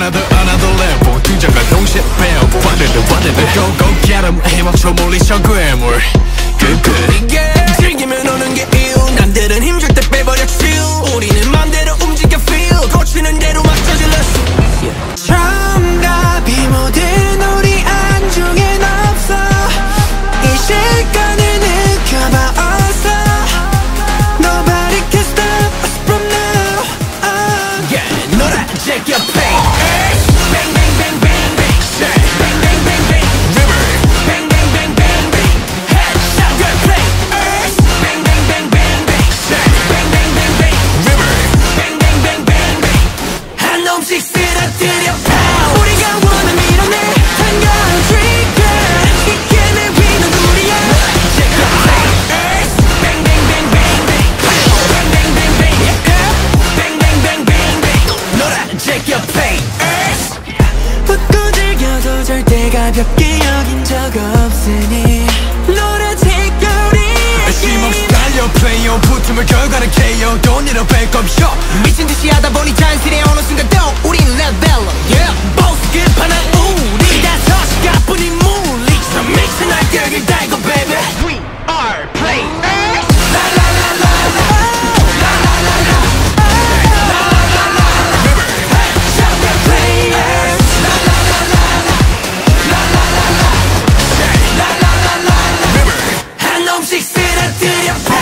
another level 두 장과 동시에 배우고 왔는데 go get em 해맞춰 몰리셔 괴물 good 이게 즐기면 오는 게 이유 남들은 힘줄 때 빼버려 chill 우리는 맘대로 움직여 feel 고치는 대로 맞춰질러 정답이 모든 우리 안중엔 없어 이 시간을 느껴봐 Take your pain Bang bang bang bang bang Shake Bang bang bang bang River Bang bang bang bang bang Headshot Good play Bang bang bang bang bang Shake Bang bang bang bang River Bang bang bang bang bang 한 놈씩 쓰러뜨려 Pow 우리가 원을 밀어내 한가운 trigger 이 게임의 위는 우리야 Take your pain Bang bang bang bang bang Bang bang bang bang Bang bang bang bang bang 놀아 Check your pain 웃고 즐겨도 절대 가볍게 여긴 적 없으니 노래 take your in 애심없이 달려 play your 붙으면 결과는 KO Don't need a backup shot 미친 듯이 하다 보니 잔실해 어느 순간도 우린 level up yeah boss 급 하나 우리 다 서식가 뿐인 물리 So mix and I get it 달고 baby We are players La la la la Six in a